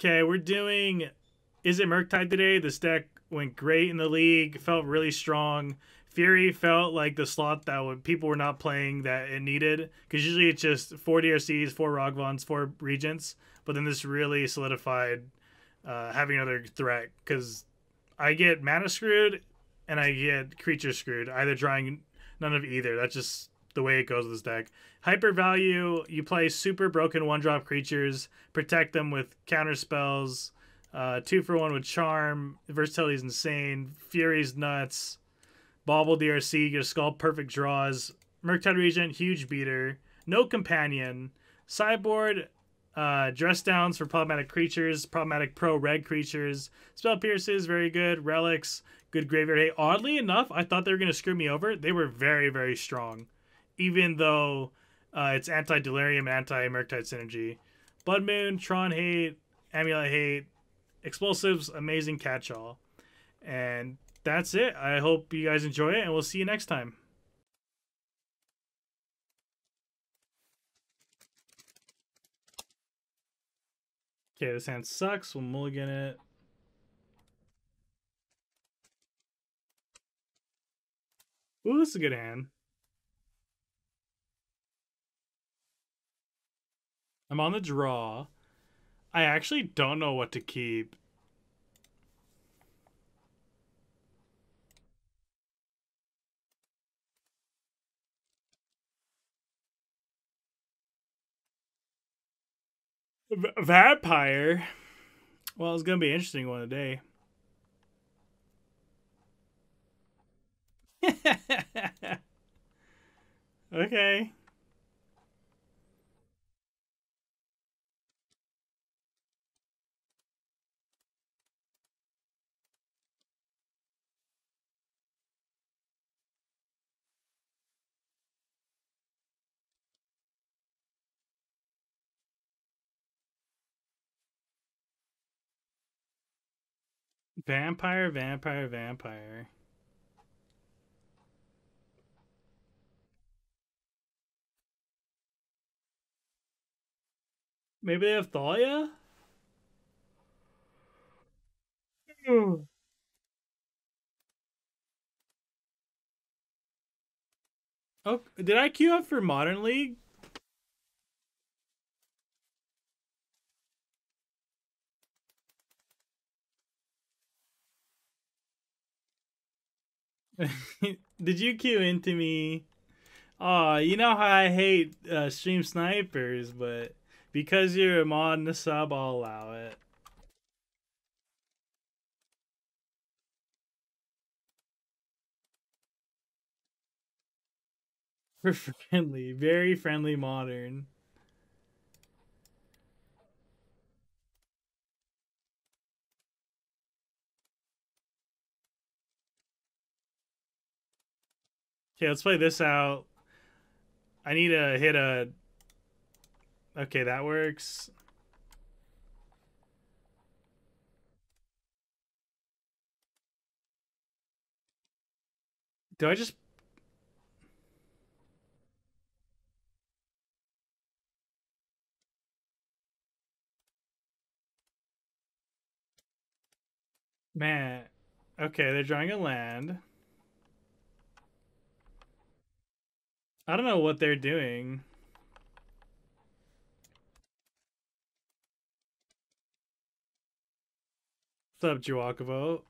Okay, we're doing Is It Murktide today? This deck went great in the league, felt really strong. Fury felt like the slot that when people were not playing that it needed, because usually it's just 4 DRCs, 4 Rogvons, 4 Regents, but then this really solidified having another threat, because I get mana screwed and I get creature screwed, either drawing none of either. That's just the way it goes with this deck. Hyper value, you play super broken 1-drop creatures, protect them with counter spells, 2-for-1 with Charm, versatility is insane, Fury's nuts, Bauble DRC, your skull perfect draws, Murktide Regent, huge beater, no companion, sideboard, Dress Downs for problematic creatures, problematic pro-red creatures, spell pierces, very good, relics, good graveyard. Hey, oddly enough, I thought they were going to screw me over. They were very, very strong, even though it's anti-Delirium, anti-Murktide synergy. Blood Moon, Tron hate, Amulet hate, Explosives, amazing catch-all. And that's it. I hope you guys enjoy it, and we'll see you next time. Okay, this hand sucks. We'll mulligan it. Ooh, this is a good hand. I'm on the draw. I actually don't know what to keep. Vampire? Well, it's going to be an interesting one today. Okay. Vampire, vampire, vampire. Maybe they have Thalia? Ooh. Oh, did I queue up for Modern League? Did you queue into me? Aw, you know how I hate stream snipers, but because you're a mod and a sub, I'll allow it. We're friendly, very friendly Modern. Okay, let's play this out. I need to hit a... Okay, that works. Do I just... Man. Okay, they're drawing a land. I don't know what they're doing. What's up, Juakavo?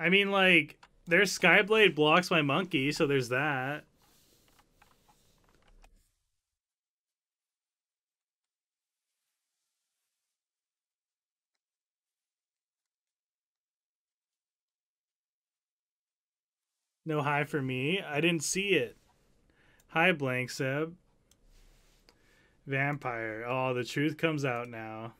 I mean, like, their Skyblade blocks my monkey, so there's that. No hi for me. I didn't see it. Hi, Blank Seb. Vampire. Oh, the truth comes out now.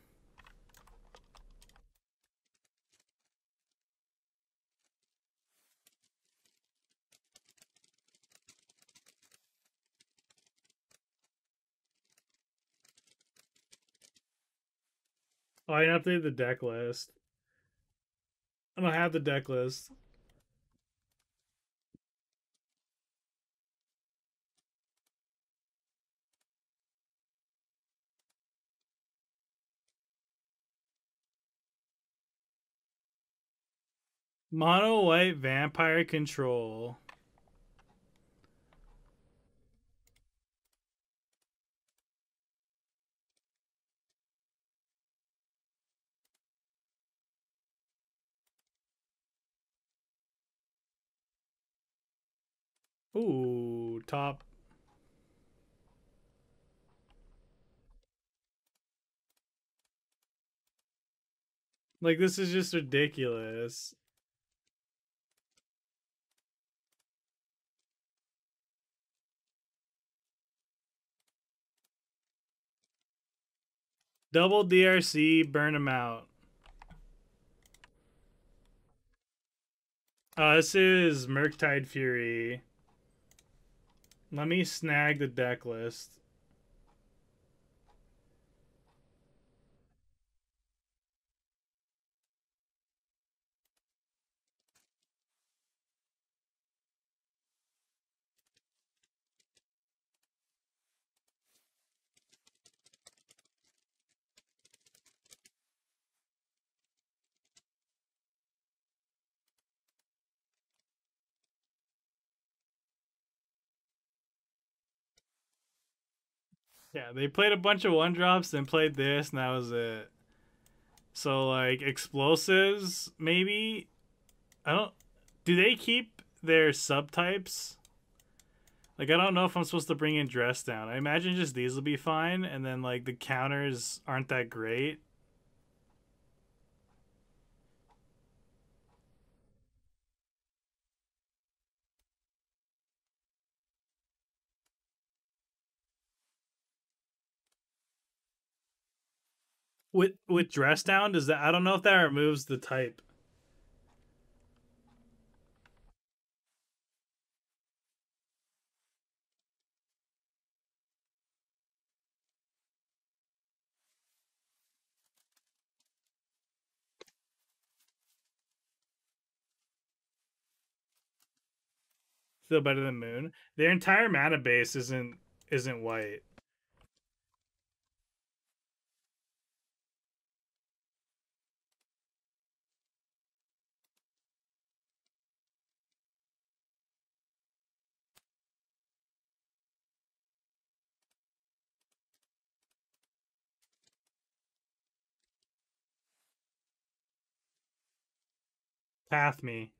Oh, I updated the deck list. I don't have the deck list. Mono white vampire control. Ooh, top. Like, this is just ridiculous. Double DRC, burn him out. This is Murktide Fury. Let me snag the deck list. Yeah, they played a bunch of one-drops, then played this, and that was it. So, like, Explosives, maybe? I don't... Do they keep their subtypes? Like, I don't know if I'm supposed to bring in Dress Down. I imagine just these will be fine, and then, like, the counters aren't that great. With Dress Down, does that, I don't know if that removes the type. Still better than Moon. Their entire mana base isn't white. Path me.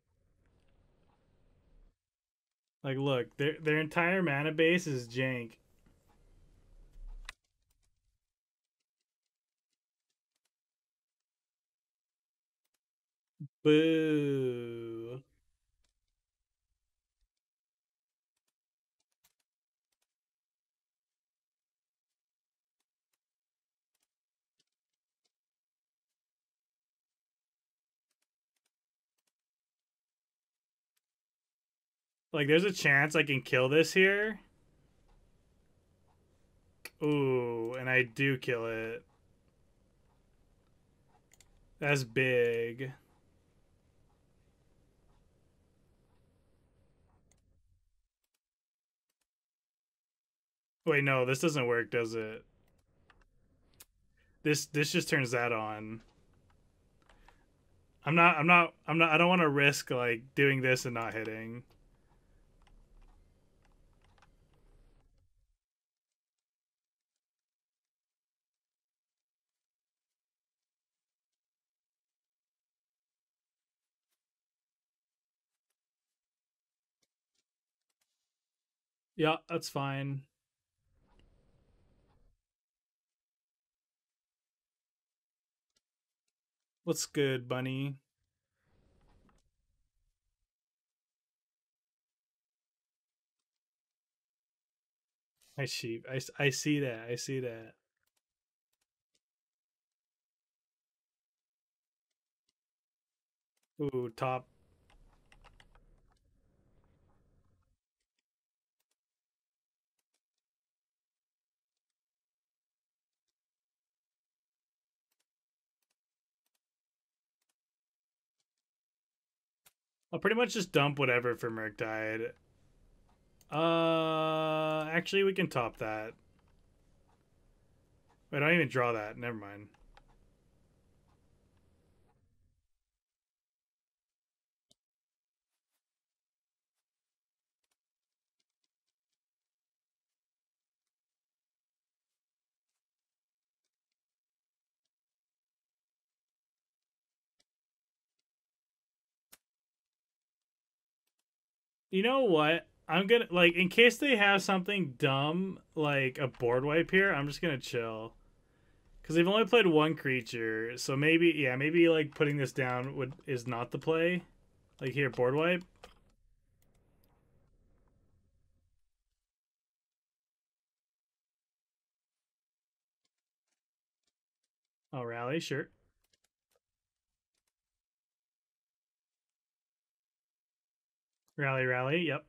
Like, look, their entire mana base is jank. Boo. Like, there's a chance I can kill this here. Ooh, and I do kill it. That's big. Wait, no, this doesn't work, does it? This just turns that on. I don't want to risk, like, doing this and not hitting. Yeah, that's fine. What's good, bunny? Hi, sheep. I see that. I see that. Ooh, top. I'll pretty much just dump whatever for Murktide. Actually, we can top that. Wait, I don't even draw that. Never mind. you know what? I'm gonna, like, in case they have something dumb, like a board wipe here, I'm just gonna chill. Because they've only played one creature, so maybe, yeah, maybe, like, putting this down would is not the play. Like, here, board wipe. Oh, rally, sure. Rally, rally, yep.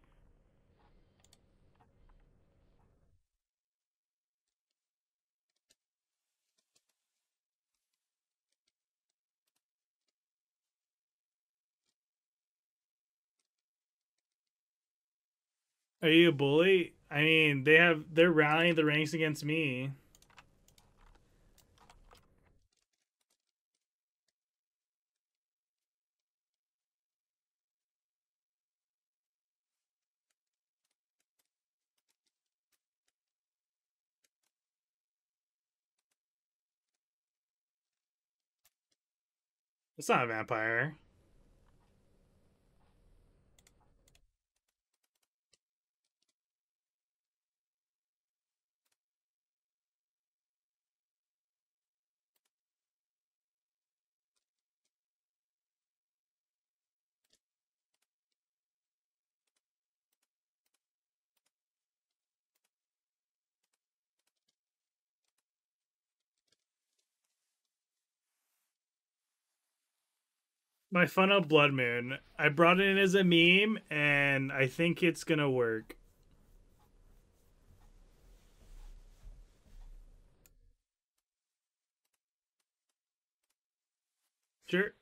Are you a bully? I mean, they're rallying the ranks against me. It's not a vampire. My fun of Blood Moon. I brought it in as a meme, and I think it's gonna work. Sure.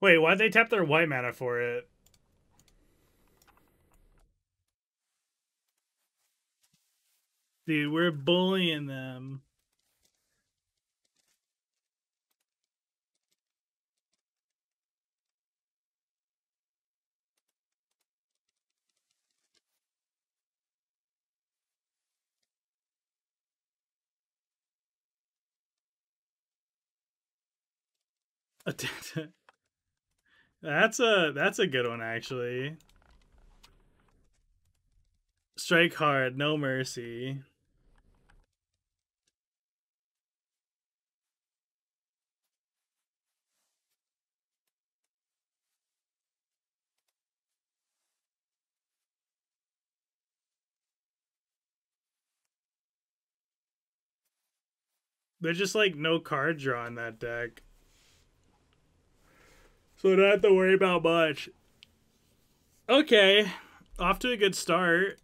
Wait, why'd they tap their white mana for it? Dude, we're bullying them. That's a good one, actually. Strike hard, no mercy. There's just, like, no card draw in that deck. So I don't have to worry about much. Okay. Off to a good start.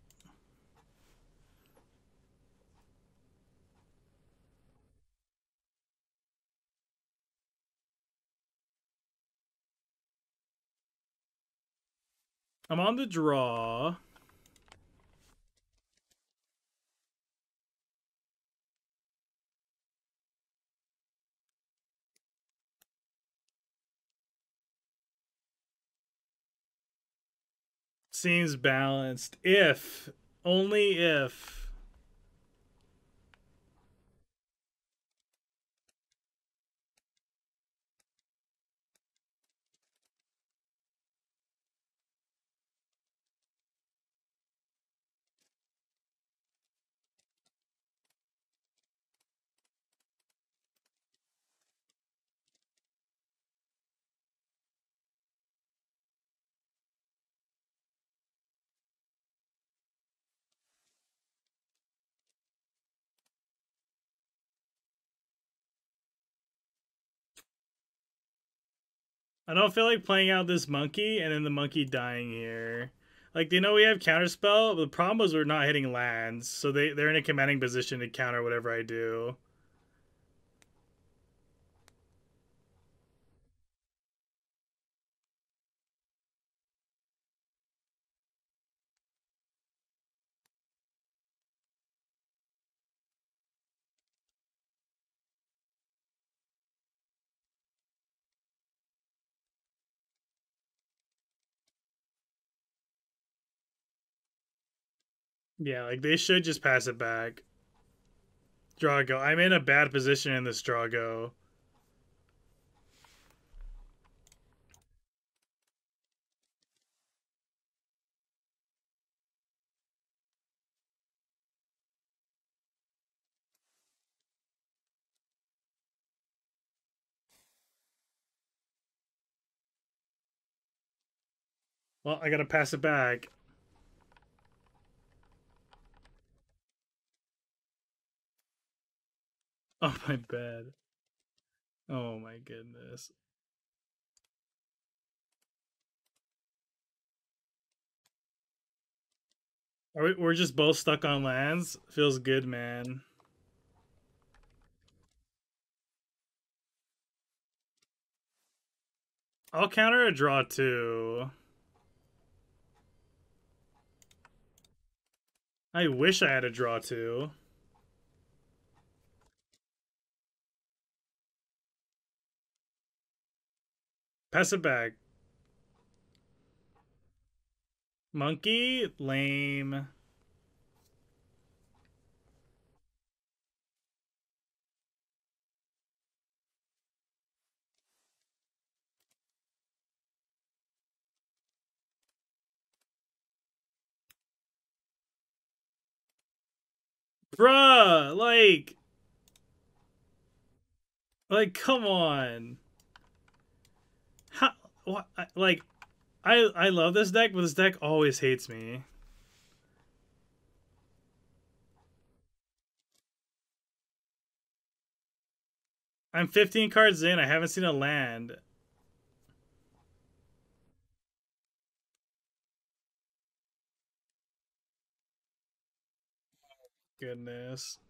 I'm on the draw. Seems balanced. If. Only if. I don't feel like playing out this monkey and then the monkey dying here. Like, they know we have counterspell, but the problem was we're not hitting lands, so they're in a commanding position to counter whatever I do. Yeah, like they should just pass it back. Drago. I'm in a bad position in this Drago. Well, I gotta pass it back. Oh, my bad. Oh, my goodness. Are we, we're just both stuck on lands? Feels good, man. I'll counter a draw, too. I wish I had a draw too. Pass it back. Monkey? Lame. Bruh, like, come on. How, what, like, I love this deck, but this deck always hates me. I'm 15 cards in, I haven't seen a land. Goodness,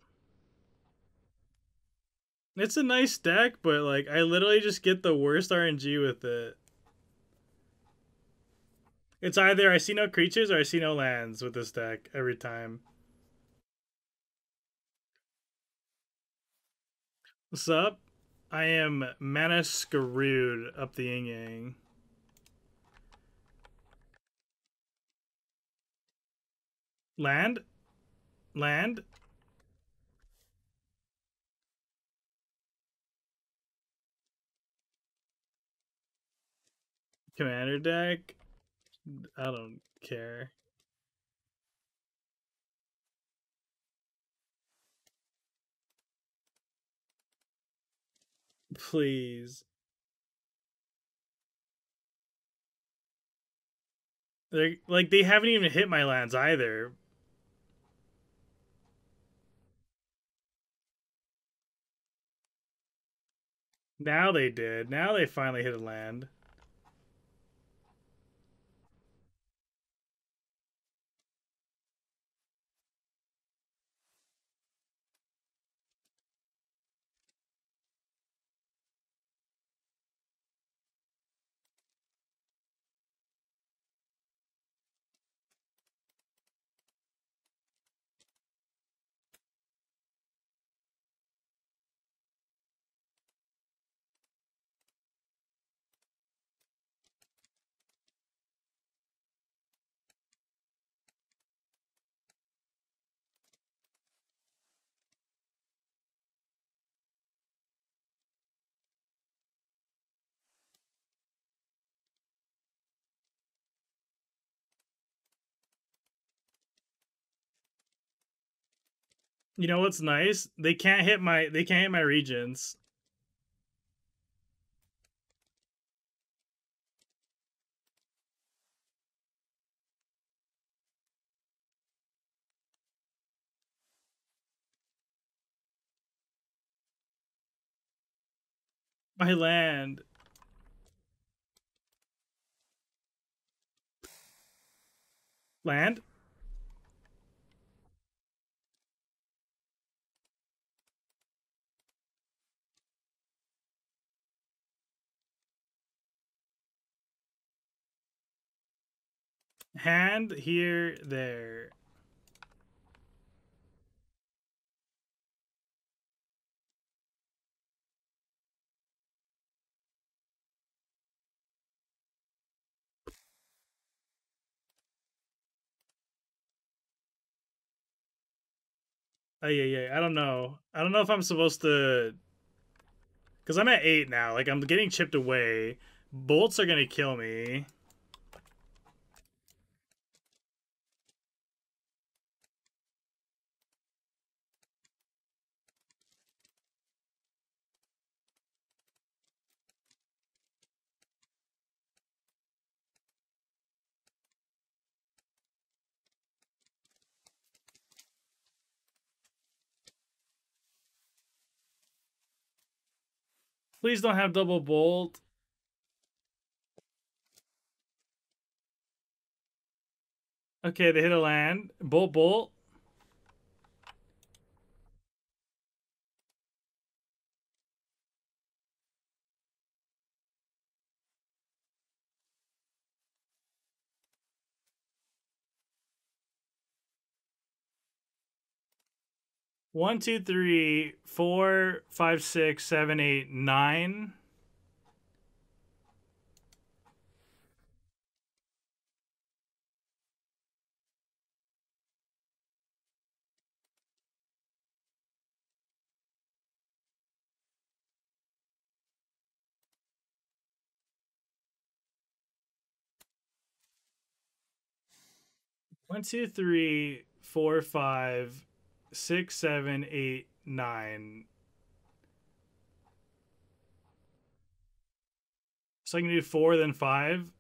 it's a nice deck, but like I literally just get the worst RNG with it. It's either I see no creatures or I see no lands with this deck every time. What's up? I am mana screwed up the yin yang. Land. Land. Commander deck. I don't care. Please. They're, like, they haven't even hit my lands either. Now they did. Now they finally hit a land. You know what's nice? They can't hit my regents. My land. Land? Hand, here, there. I don't know. I don't know if I'm supposed to... Because I'm at 8 now. Like, I'm getting chipped away. Bolts are going to kill me. Please don't have double bolt. Okay, they hit a land. Bolt, bolt. One, two, three, four, five, six, seven, eight, nine. One, two, three, four, five. 6, 7, 8, 9. So I can do 4, then 5.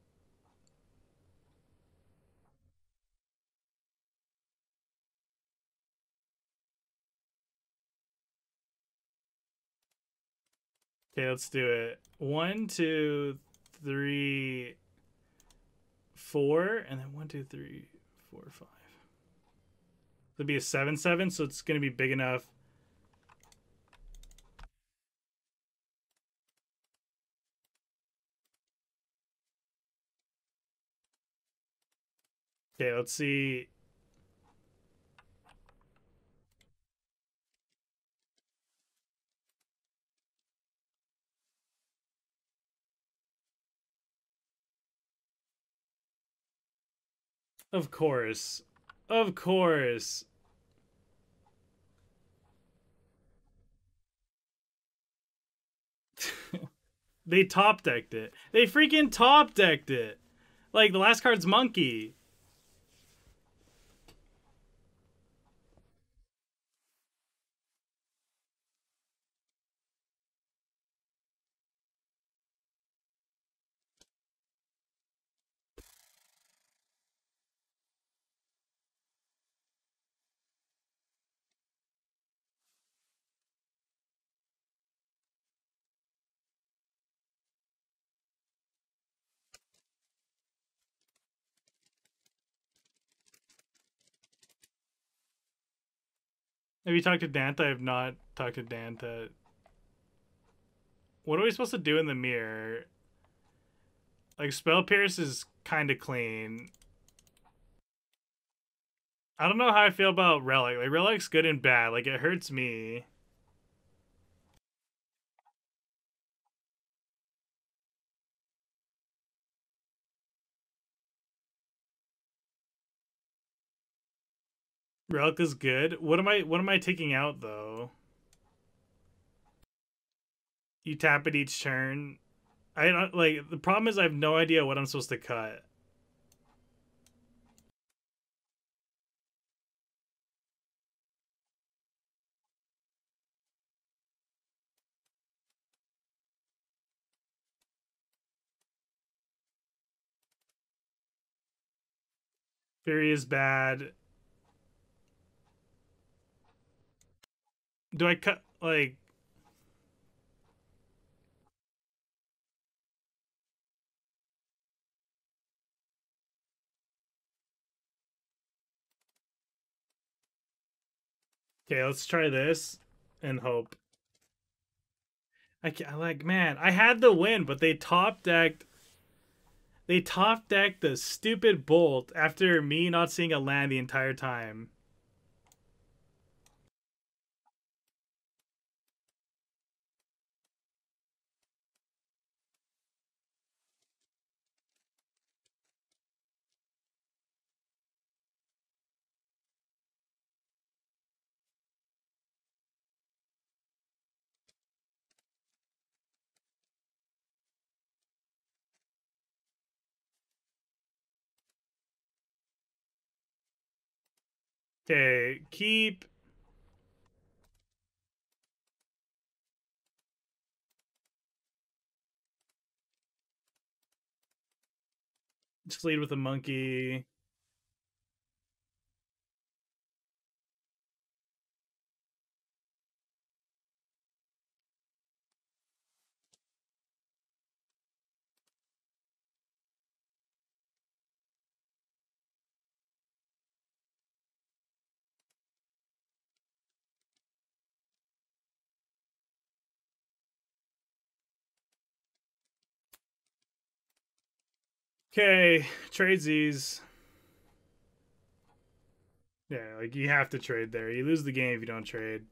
Okay, let's do it. 1, 2, 3, 4, and then 1, 2, 3, 4, 5. It'll be a 7/7, so it's going to be big enough. Okay, let's see. Of course. Of course. They top decked it. They freaking top decked it. Like, the last card's monkey. Have you talked to Danta? I have not talked to Danta. What are we supposed to do in the mirror? Like, Spell Pierce is kind of clean. I don't know how I feel about Relic. Like, Relic's good and bad. Like, it hurts me. Relic is good. What am I taking out though? You tap it each turn. I don't like the problem is I have no idea what I'm supposed to cut. Fury is bad. Do I cut, like... Okay, let's try this and hope. I like, man, I had the win, but they top-decked... They top-decked the stupid bolt after me not seeing a land the entire time. Okay, keep. Just lead with a monkey. Okay, trades these. Yeah, like you have to trade there. You lose the game if you don't trade.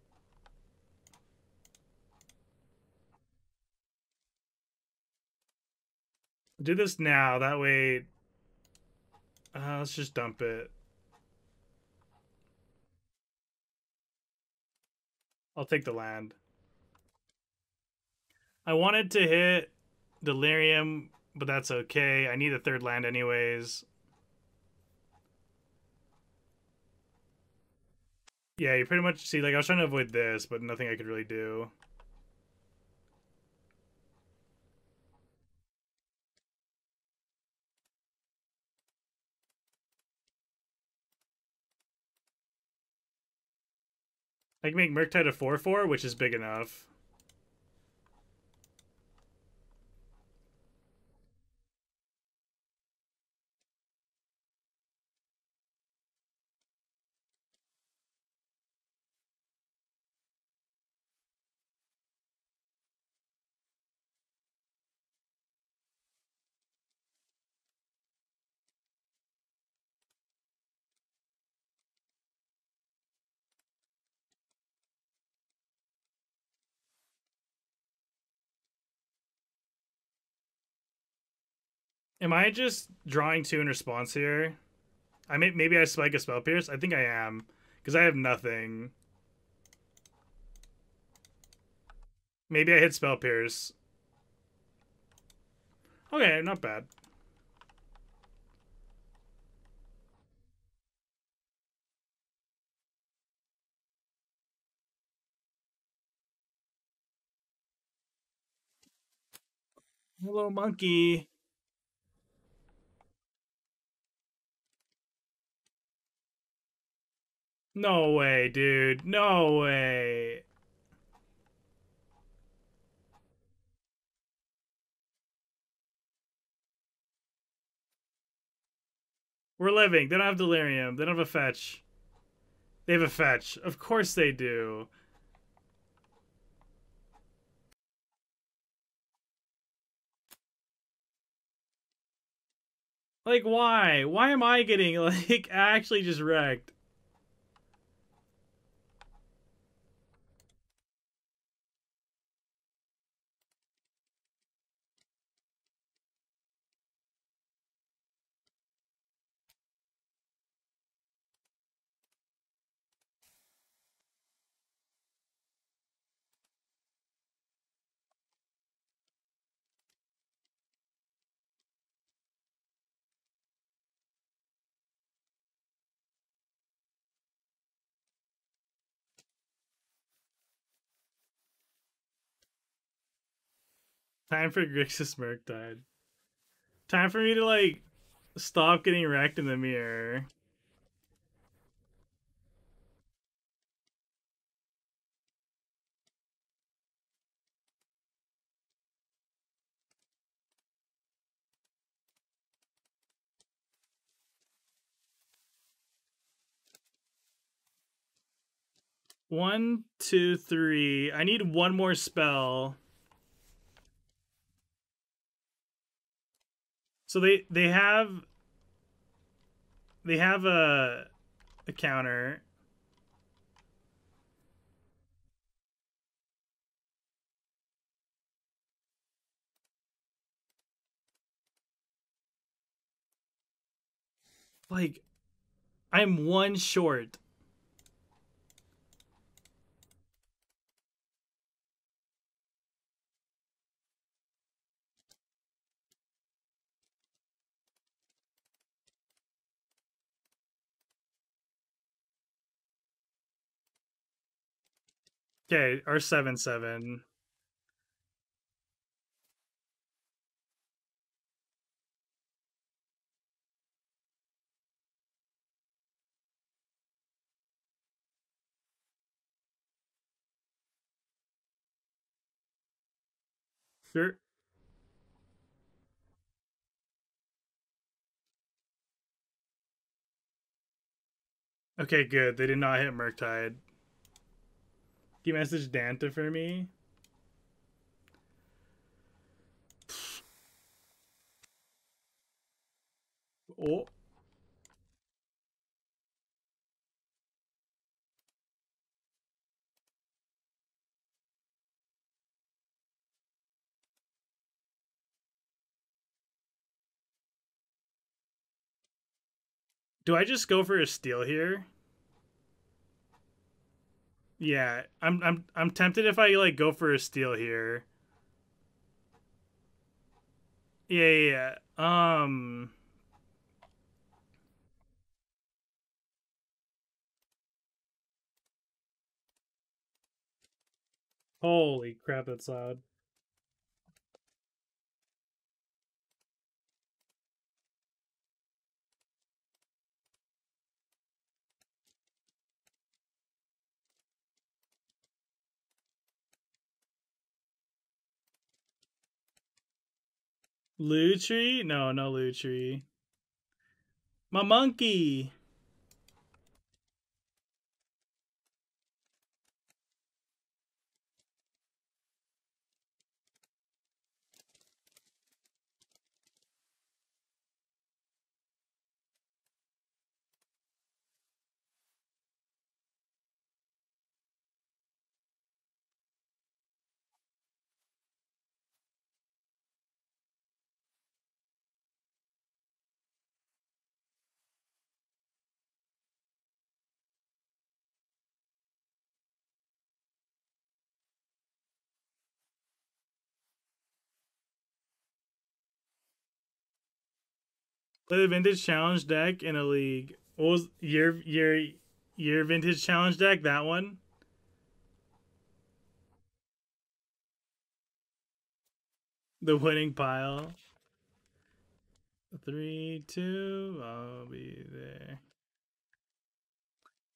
Do this now. That way, let's just dump it. I'll take the land. I wanted to hit Delirium, but that's okay. I need a third land anyways. Yeah, you pretty much see, like, I was trying to avoid this, but nothing I could really do. I can make Murktide a 4/4, which is big enough. Am I just drawing two in response here? I may, maybe I spike a Spell Pierce. I think I am, because I have nothing. Maybe I hit Spell Pierce. Okay, not bad. Hello, monkey. No way, dude. No way. We're living. They don't have Delirium. They don't have a fetch. They have a fetch. Of course they do. Like, why? Why am I getting, like, actually just wrecked? Time for Grixis Murktide. Time for me to, like, stop getting wrecked in the mirror. One, two, three. I need one more spell. So they have a counter. Like, I'm one short. Okay, our 7/7. Sure. Okay, good. They did not hit Murktide. Can you message Danta for me? Oh. Do I just go for a steal here? Yeah, I'm tempted if I like go for a steal here. Yeah. Holy crap, that's loud. Lutri? No, no Lutri. My monkey! Play the vintage challenge deck in a league. What was your vintage challenge deck? That one? The winning pile. 3, 2, I'll be there.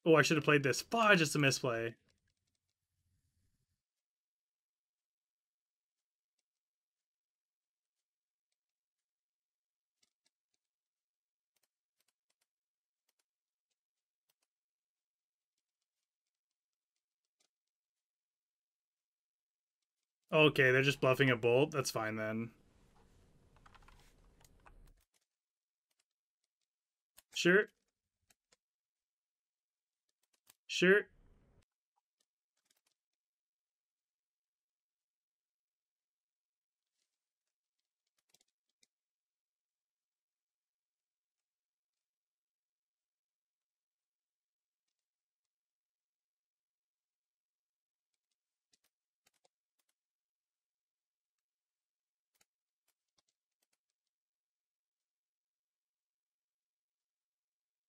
Oh, I should have played this. Fuck, just a misplay. Okay, they're just bluffing a bolt. That's fine then. Sure. Sure.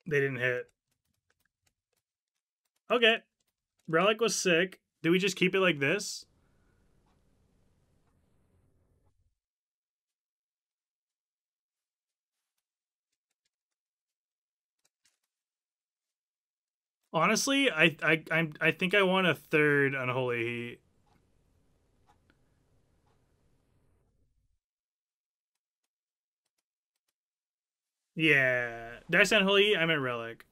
They didn't hit. Okay. Relic was sick. Do we just keep it like this? Honestly, I think I want a third Unholy Heat. Yeah. Did I say Unholy Heat? I meant Relic.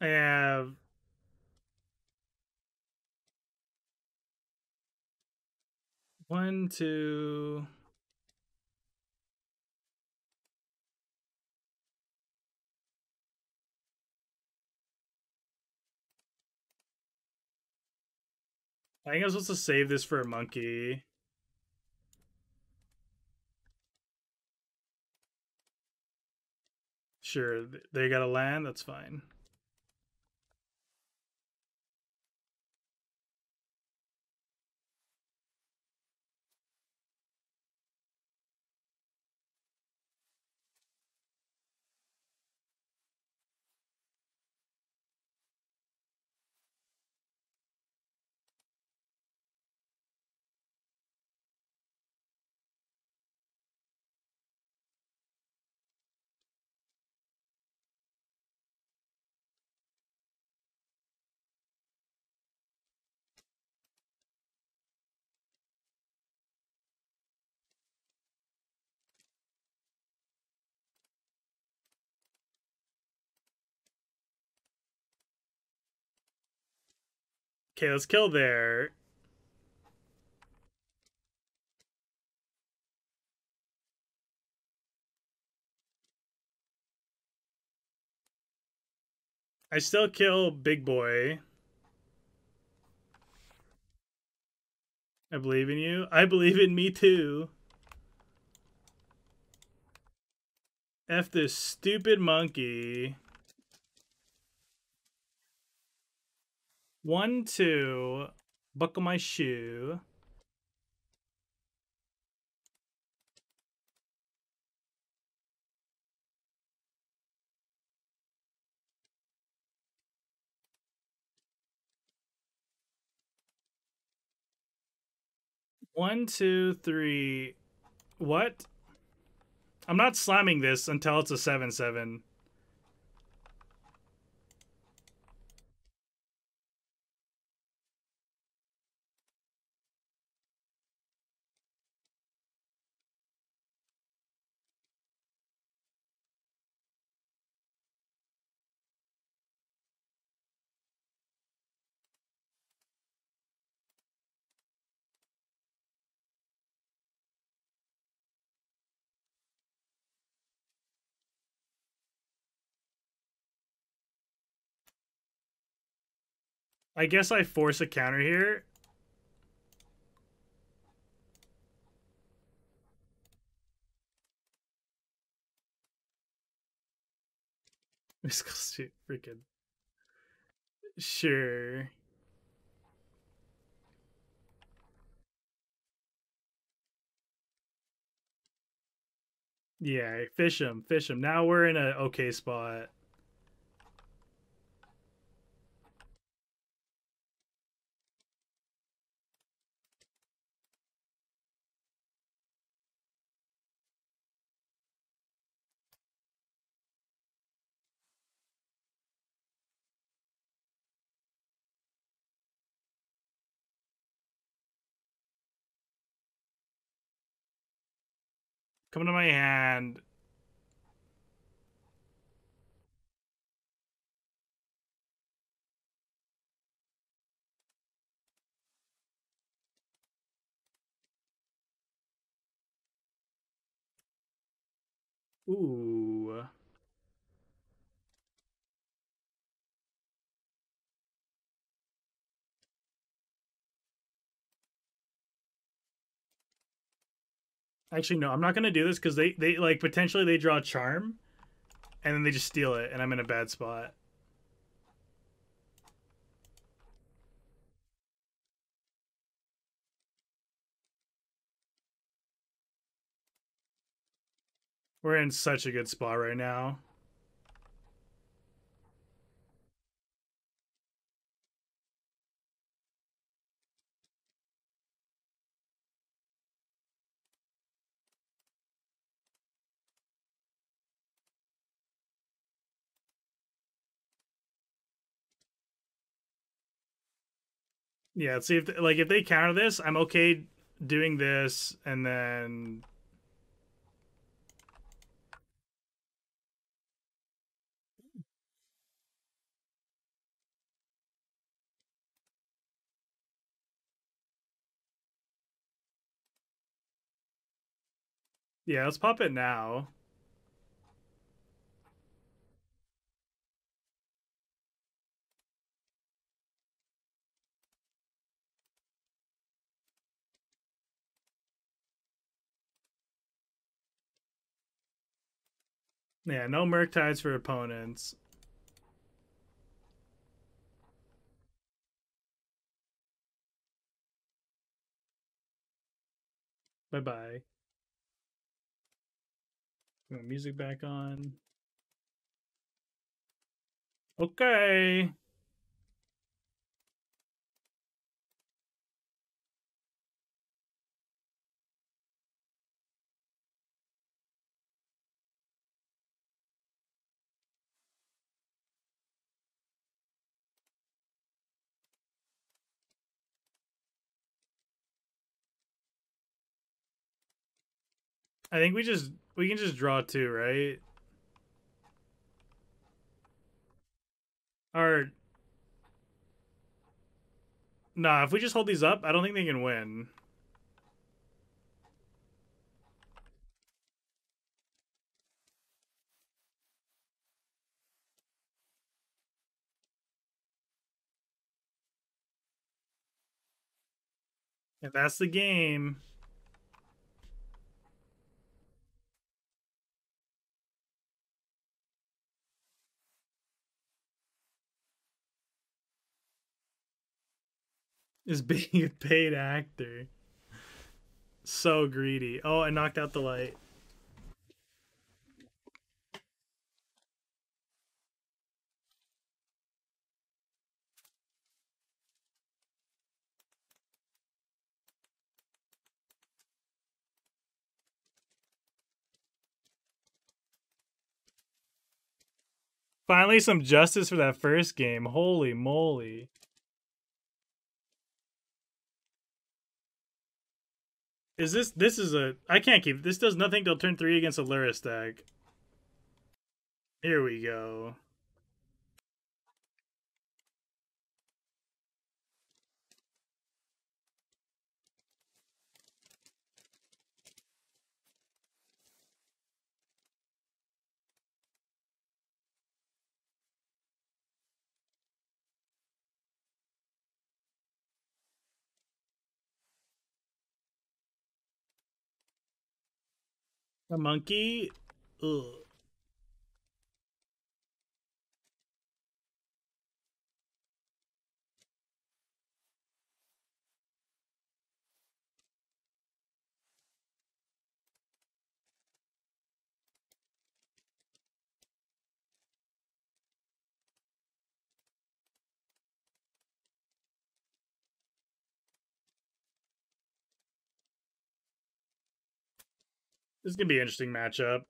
I have one, two, I think I'm supposed to save this for a monkey. Sure, they got a land, that's fine. Okay, let's kill there. I still kill Big Boy. I believe in you. I believe in me too. F this stupid monkey. 1, 2, buckle my shoe. One, two, three. What? I'm not slamming this until it's a 7/7. I guess I force a counter here. Freaking sure. Yeah, fish him, fish him. Now we're in an okay spot. Come to my hand. Ooh. Actually, no, I'm not going to do this because they like, potentially they draw Charm, and then they just steal it, and I'm in a bad spot. We're in such a good spot right now. Yeah, let's see if like if they counter this, I'm okay doing this, and then yeah, let's pop it now. Yeah, no Murktides for opponents. Bye-bye. Music back on. Okay. I think we can just draw two, right? Or nah, if we just hold these up, I don't think they can win. If that's the game. Is being a paid actor. So greedy. Oh, I knocked out the light. Finally, some justice for that first game. Holy moly. Is this, this is a, I can't keep, this does nothing till turn 3 against a Luristag. Here we go. A monkey? Ugh. This is going to be an interesting matchup.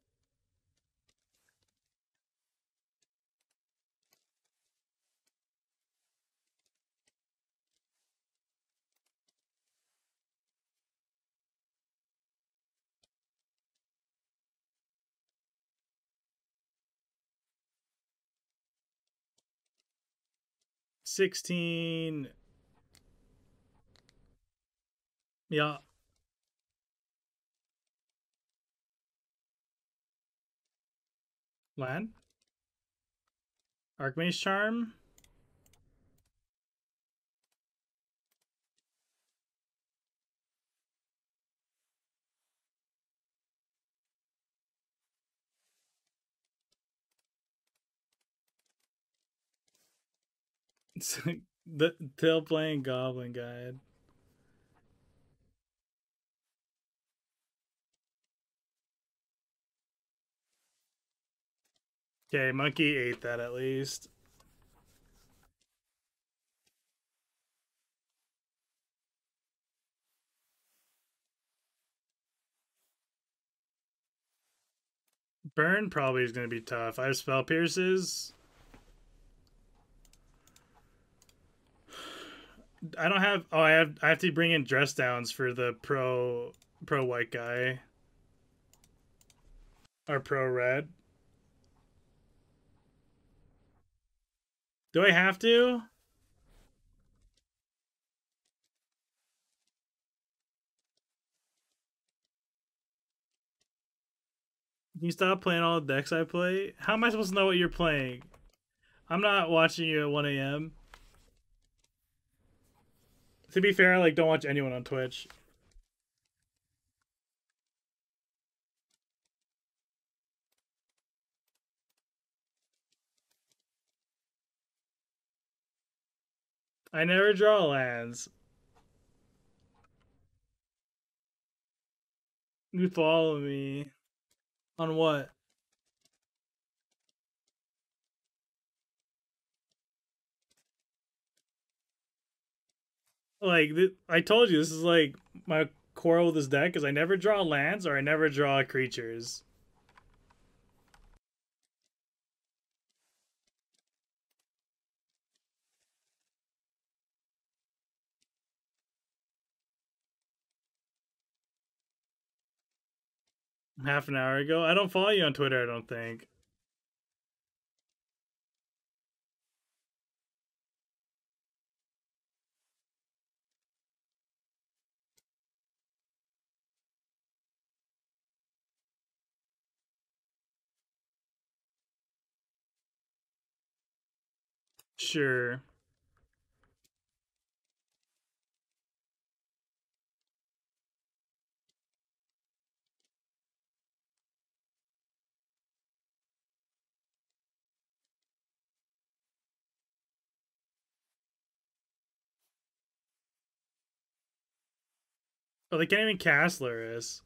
Yeah. Land? Archmage Charm? It's like the tail playing Goblin Guide. Okay, monkey ate that at least. Burn probably is going to be tough. I have spell pierces. I don't have. Oh, I have to bring in dress downs for the pro white guy or pro red. Do I have to? Can you stop playing all the decks I play? How am I supposed to know what you're playing? I'm not watching you at 1 a.m. To be fair, I like don't watch anyone on Twitch. I never draw lands. You follow me. On what? Like, I told you, this is like my quarrel with this deck, is I never draw lands or I never draw creatures. Half an hour ago. I don't follow you on Twitter, I don't think. Sure. Oh, they can't even cast Luris.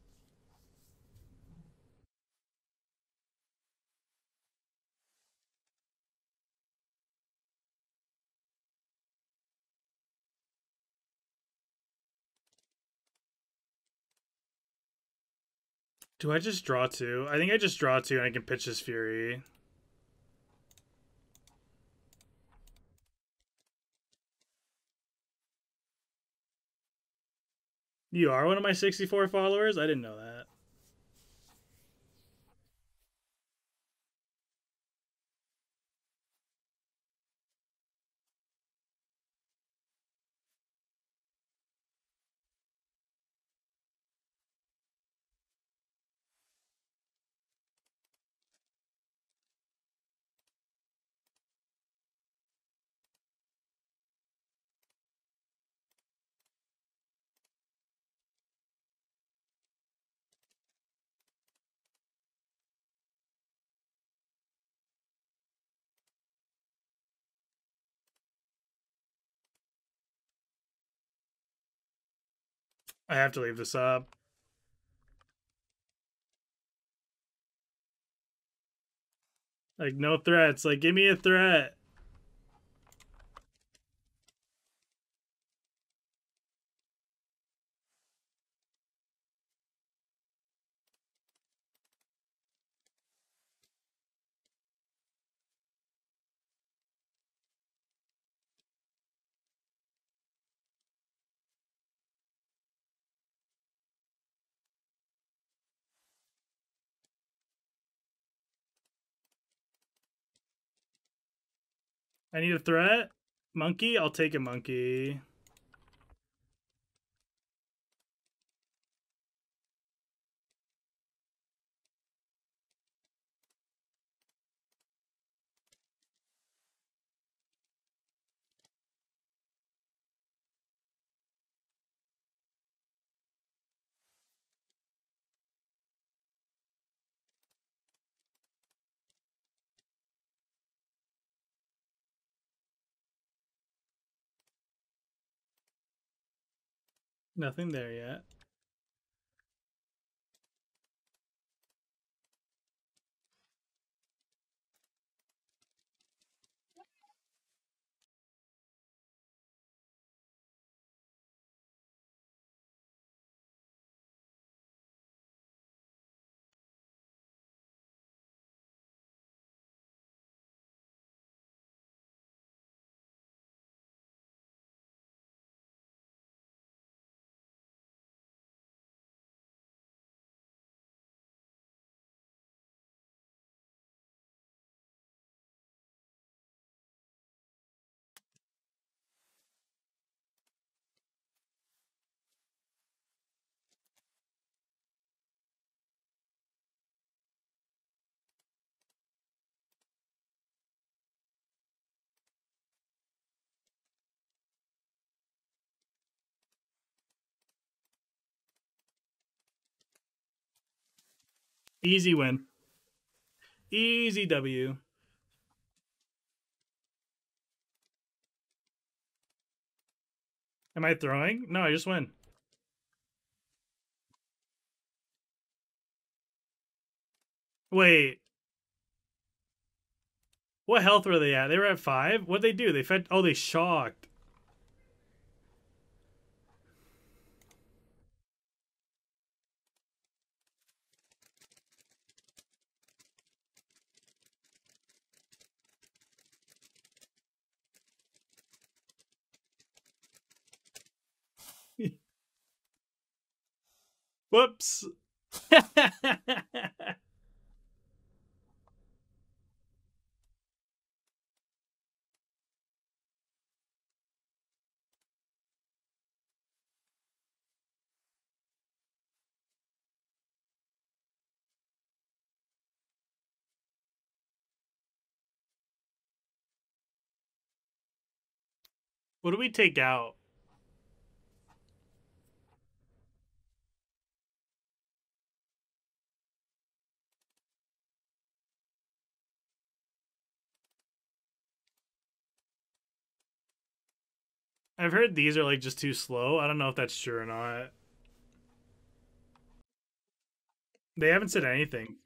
Do I just draw two? I think I just draw two and I can pitch this Fury. You are one of my 64 followers? I didn't know that. I have to leave this up. Like, no threats. Like, give me a threat. I need a threat. Monkey? I'll take a monkey. Nothing there yet. Easy win. Easy W. Am I throwing? No, I just win. Wait. What health were they at? They were at 5? What'd they do? They fed... Oh, they shocked. Whoops. What do we take out? I've heard these are like just too slow. I don't know if that's true or not. They haven't said anything.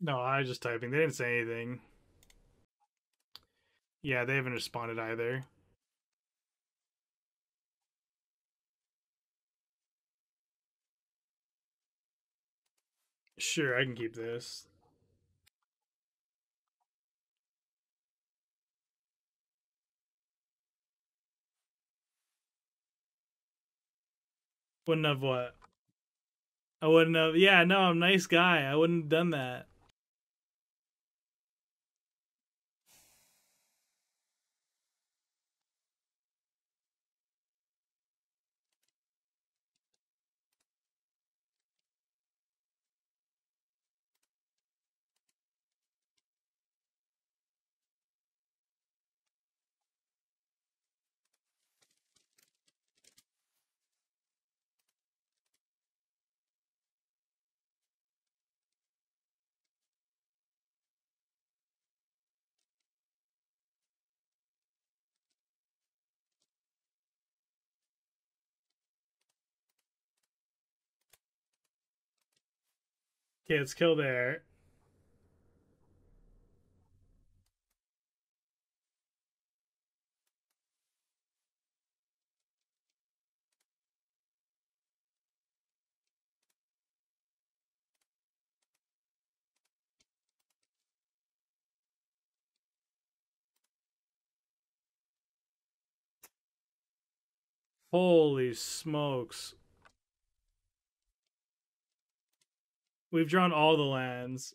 No, I was just typing. They didn't say anything. Yeah, they haven't responded either. Sure, I can keep this. Wouldn't have what? I wouldn't have. Yeah, no, I'm a nice guy. I wouldn't have done that. Okay, let's kill there. Holy smokes. We've drawn all the lands.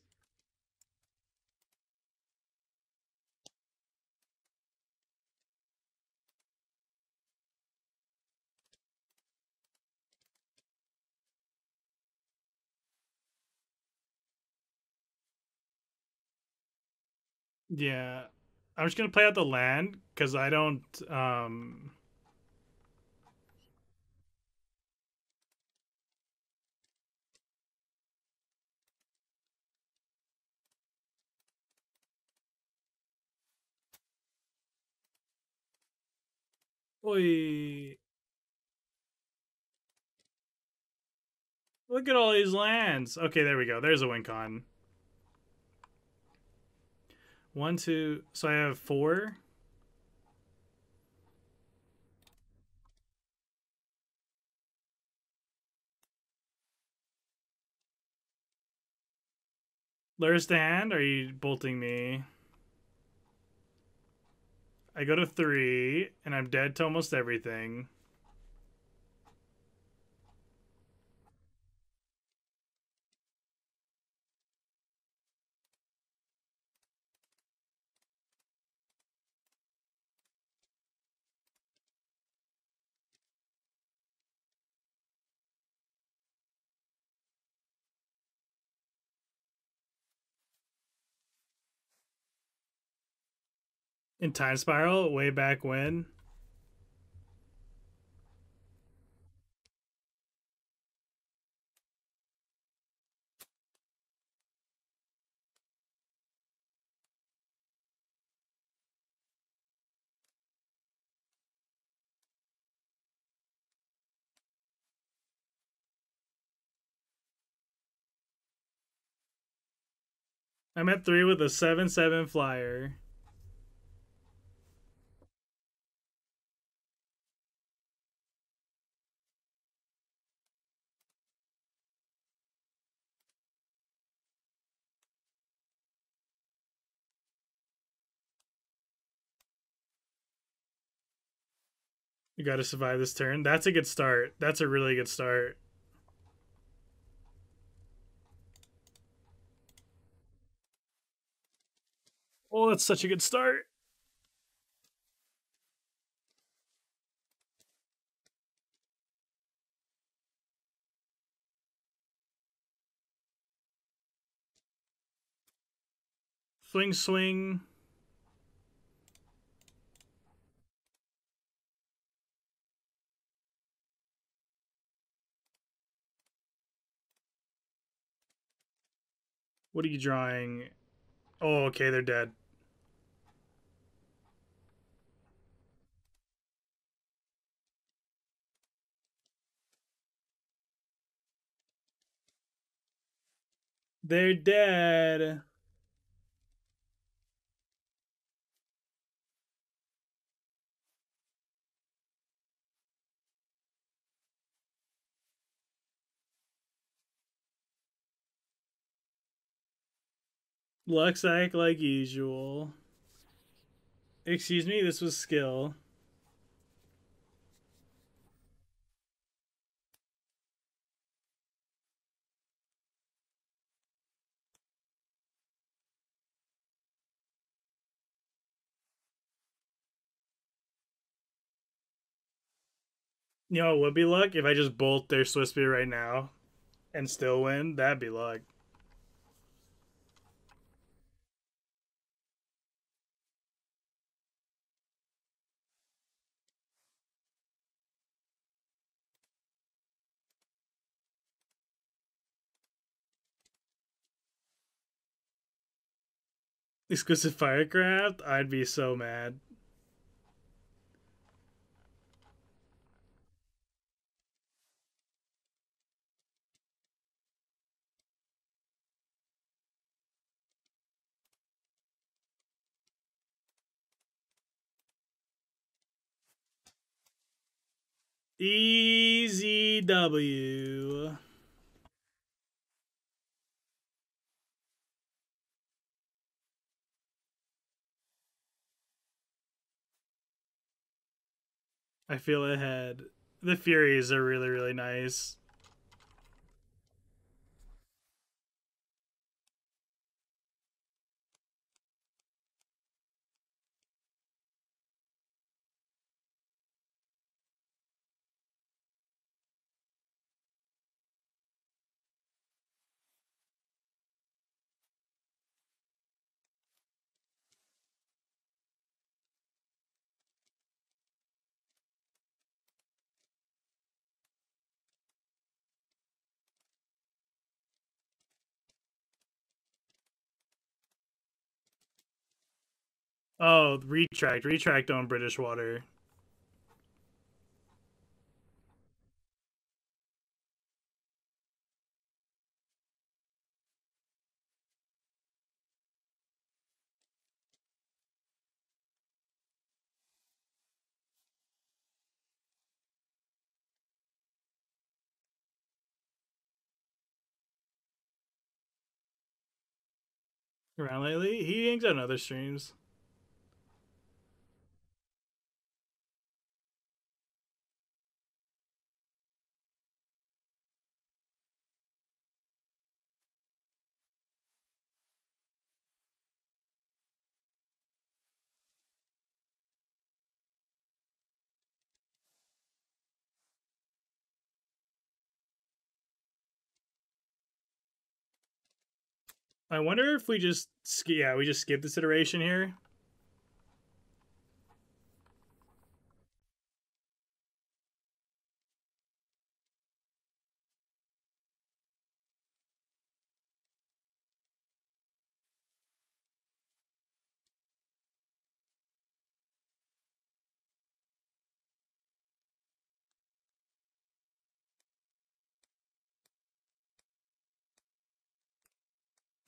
Yeah. I'm just going to play out the land because I don't... Oy. Look at all these lands. Okay, there we go. There's a win con. 1, 2. So I have 4. Luristag, are you bolting me? I go to 3, and I'm dead to almost everything. in Time Spiral way back when. I'm at 3 with a 7/7 flyer. You gotta survive this turn. That's a good start. That's a really good start. Oh, that's such a good start. Swing, swing. What are you drawing? Oh, okay, they're dead. They're dead. Lux act like usual. Excuse me, this was skill. You know, it would be luck if I just bolt their Swiftspear right now and still win. That'd be luck. Exclusive Firecraft? I'd be so mad. Easy W. I feel ahead. The Furies are really, really nice. Oh, retract. Retract on British water. Around lately? He hangs on other streams. I wonder if we just skip this iteration here.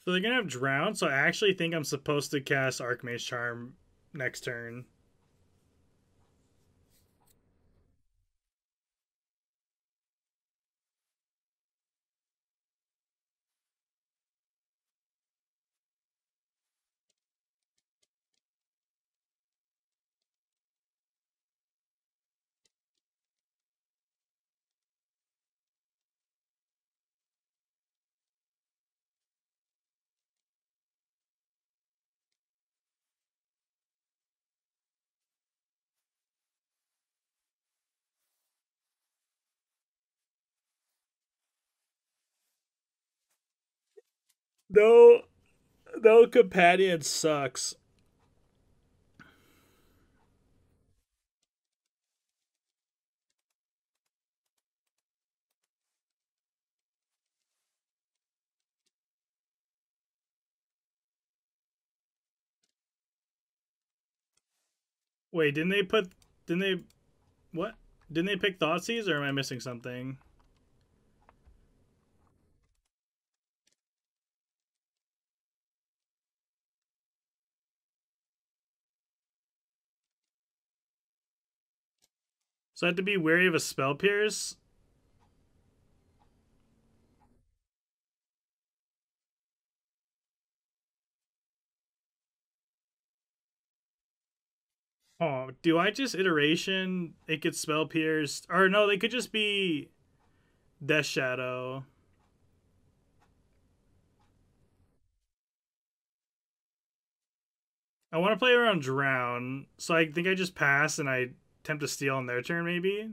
So they're gonna have Drown, so I actually think I'm supposed to cast Archmage Charm next turn. No companion sucks. Wait, what? Didn't they pick Thoughtseize, or am I missing something? So I have to be wary of a Spell Pierce. Oh, do I just Iteration? It gets Spell Pierced. Or no, they could just be Death Shadow. I want to play around Drown, so I think I just pass and I attempt to steal on their turn, maybe?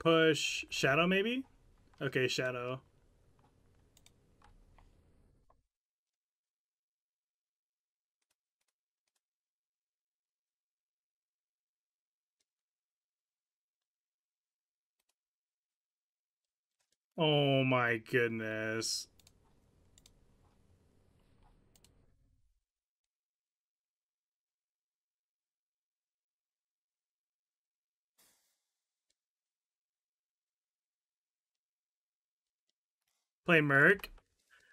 Push Shadow, maybe? Okay, Shadow. Oh my goodness. Play Merc.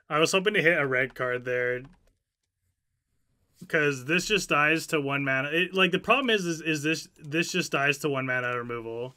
I was hoping to hit a red card there, because this just dies to 1 mana. It, like, the problem is this just dies to 1 mana removal.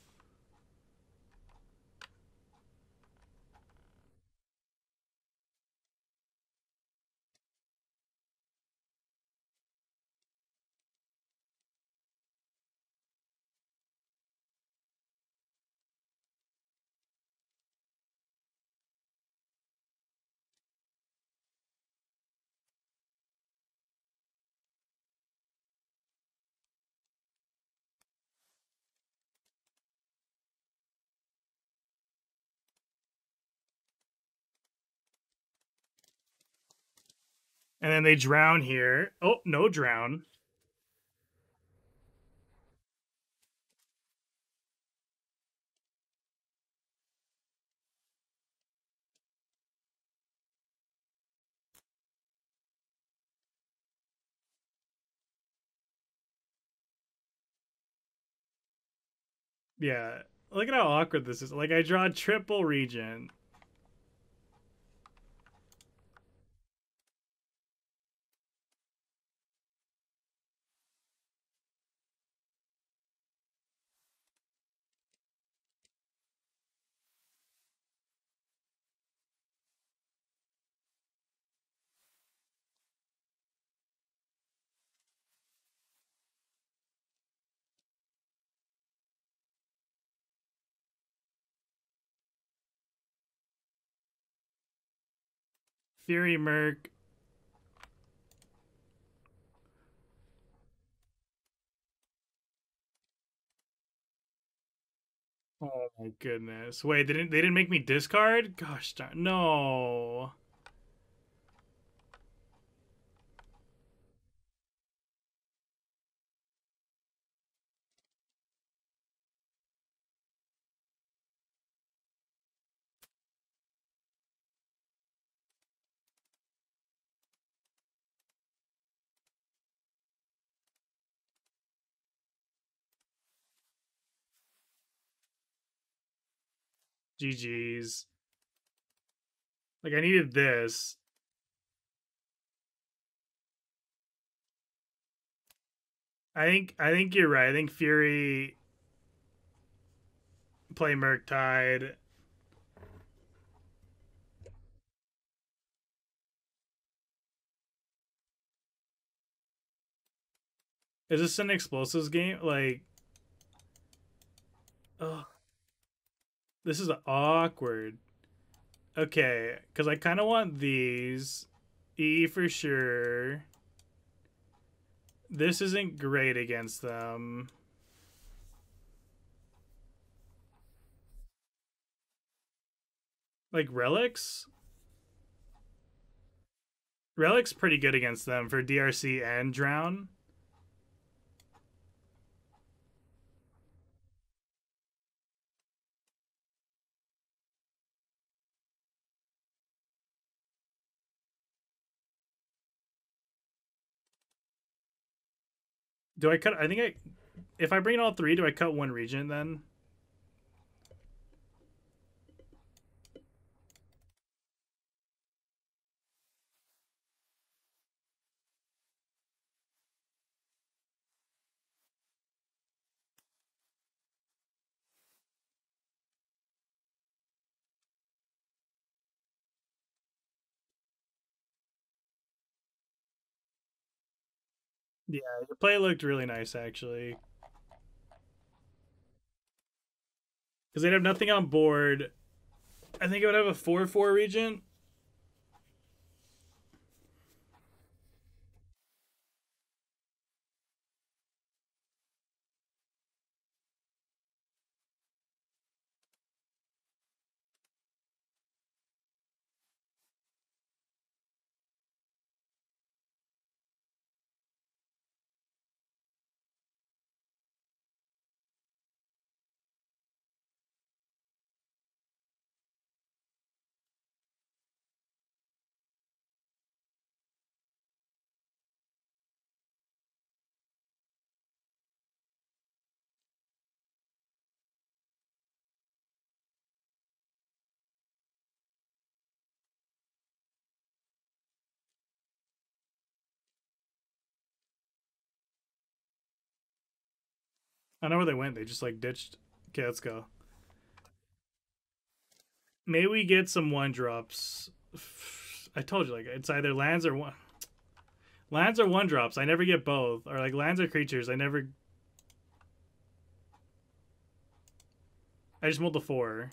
And then they Drown here. Oh, no Drown. Yeah. Look at how awkward this is. Like, I draw triple Regent. Theory Merc. Oh my goodness. Wait, they didn't make me discard? Gosh darn, no. GG's. Like, I needed this. I think you're right. I think Fury play Murktide. Is this an explosives game? Like, oh. This is awkward. Okay, because I kind of want these. E for sure. This isn't great against them. Like relics? Relic's pretty good against them for DRC and Drown. Do I cut? I think if I bring in all three, do I cut one Regent then? Yeah, your play looked really nice, actually. Because they'd have nothing on board. I think it would have a 4-4 Regent. I don't know where they went. They just, like, ditched. Okay, let's go. May we get some 1-drops? I told you, like, it's either lands or one. Lands or 1-drops. I never get both. Or, like, lands or creatures. I never... I just mulled the 4.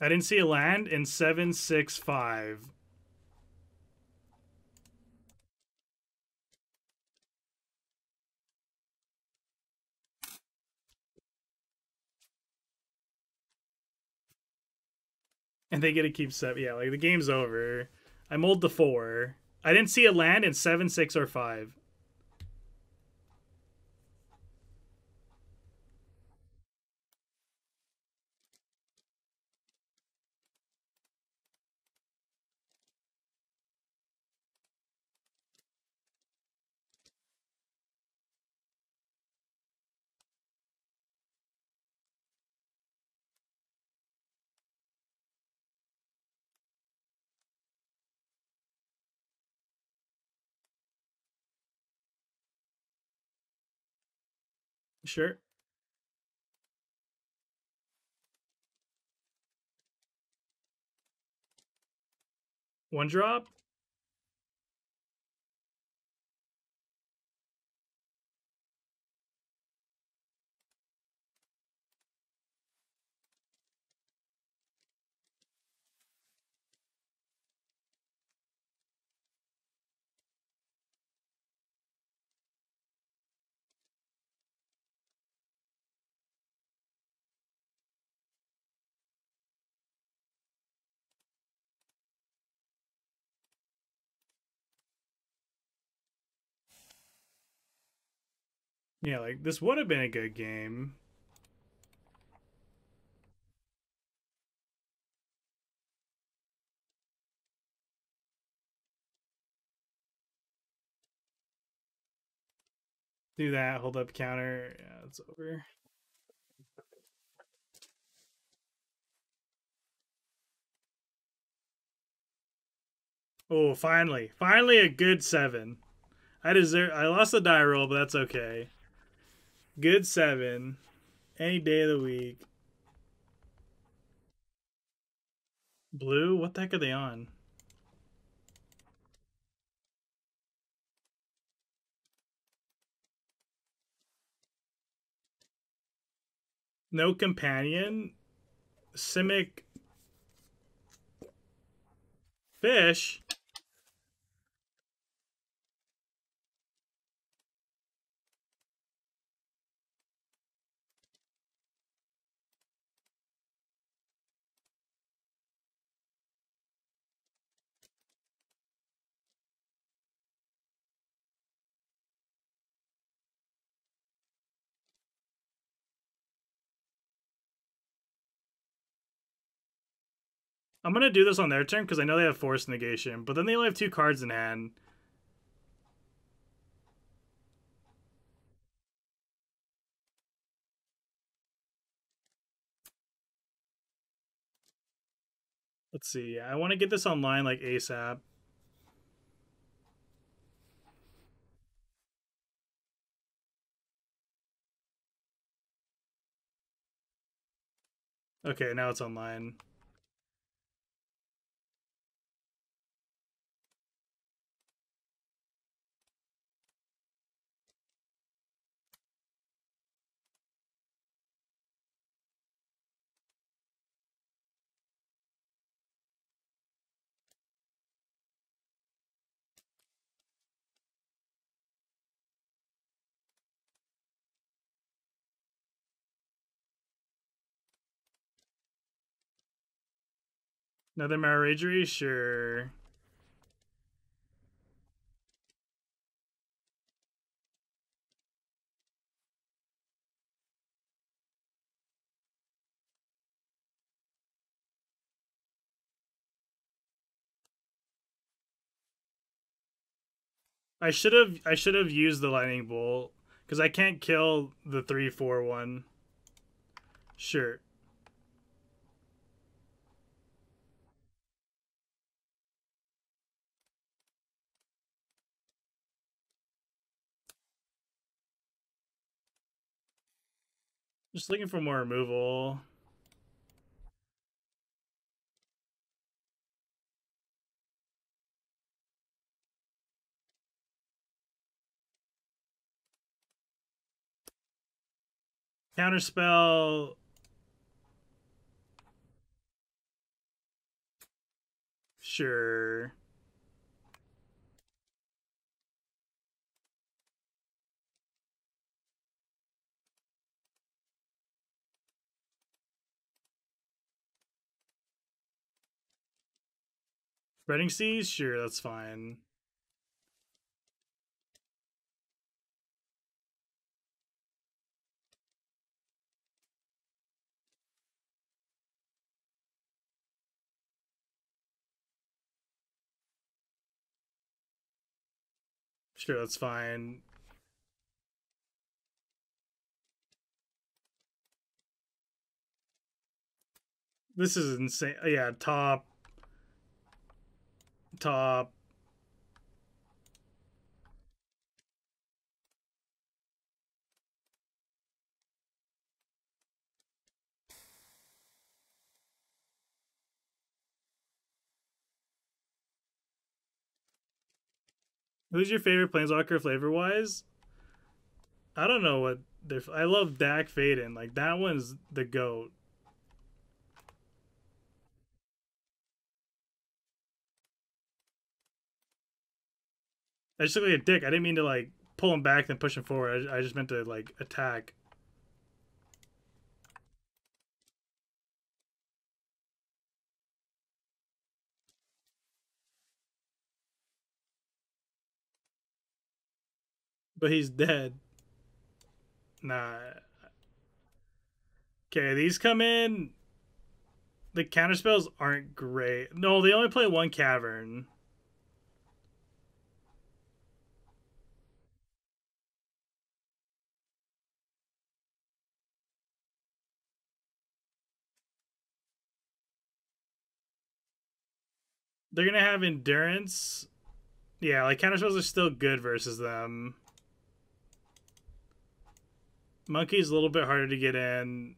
I didn't see a land in 7-6-5. And they get to keep 7. Yeah, like the game's over. I mulled the 4. I didn't see a land in 7, 6, or 5. Sure. One drop. Yeah, like, this would have been a good game. Do that, hold up counter. Yeah, it's over. Oh, finally. Finally a good 7. I lost the die roll, but that's okay. Good 7, any day of the week. Blue, what the heck are they on? No companion? Simic Fish? I'm going to do this on their turn because I know they have Force Negation, but then they only have 2 cards in hand. Let's see. I want to get this online like ASAP. Okay, now it's online. Another Maragerie? Sure. I should have used the lightning bolt because I can't kill the 3/4/1. Sure. Just looking for more removal. Counterspell. Sure. Breeding Seas? Sure, that's fine. Sure, that's fine. This is insane. Yeah, top. Top. Who's your favorite Planeswalker flavor-wise? I don't know what they're... I love Dack Fayden. Like, that one's the GOAT. I just look like a dick. I didn't mean to, like, pull him back then push him forward. I just meant to, like, attack. But he's dead. Nah. Okay, these come in. The counterspells aren't great. No, they only play one cavern. They're going to have endurance. Yeah, like counterspells are still good versus them. Monkey's a little bit harder to get in.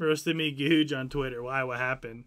Roasted me huge on Twitter. Why? What happened?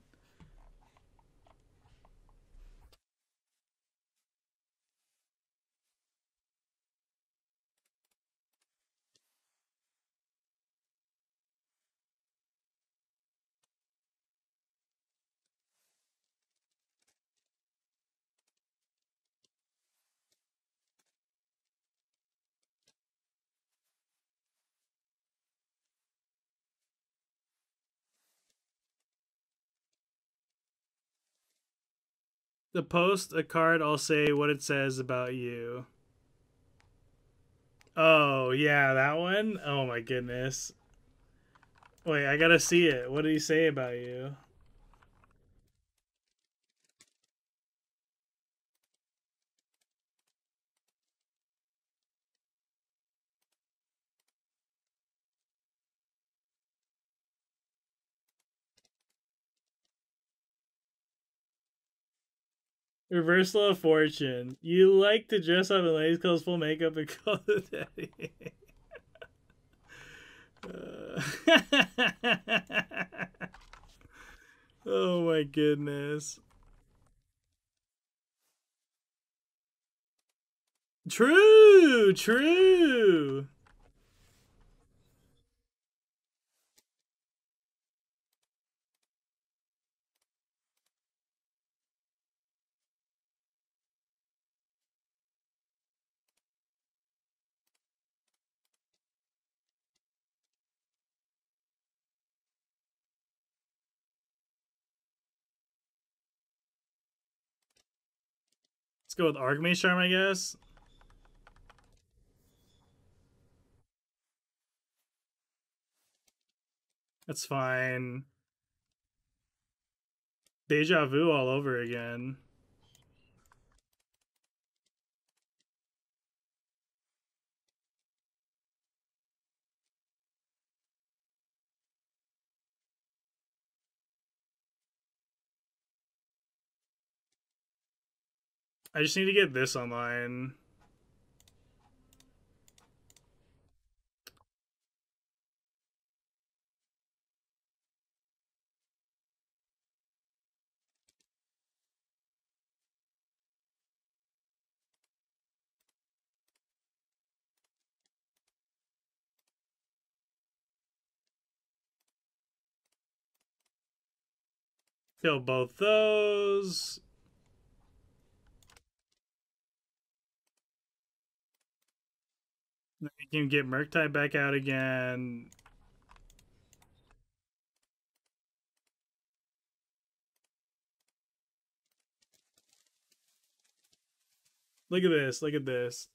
The post a card, I'll say what it says about you. Oh, yeah, that one? Oh, my goodness. Wait, I gotta see it. What did he say about you? Reversal of fortune. You like to dress up in ladies' clothes, full makeup, and call it daddy. Oh my goodness. True, true. Let's go with Archmage Charm, I guess. That's fine. Deja vu all over again. I just need to get this online. Kill both those. Then we can get Murktide back out again. Look at this. Look at this.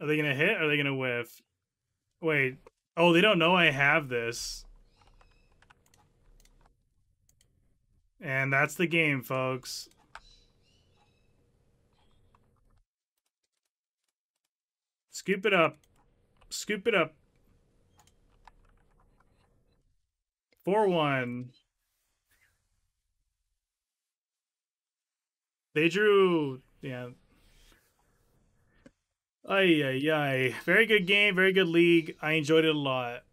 Are they going to hit or are they going to whiff? Wait. Oh, they don't know I have this. And that's the game, folks. Scoop it up. Scoop it up. 4-1. They drew... Yeah. Ay, ay, ay. Very good game. Very good league. I enjoyed it a lot.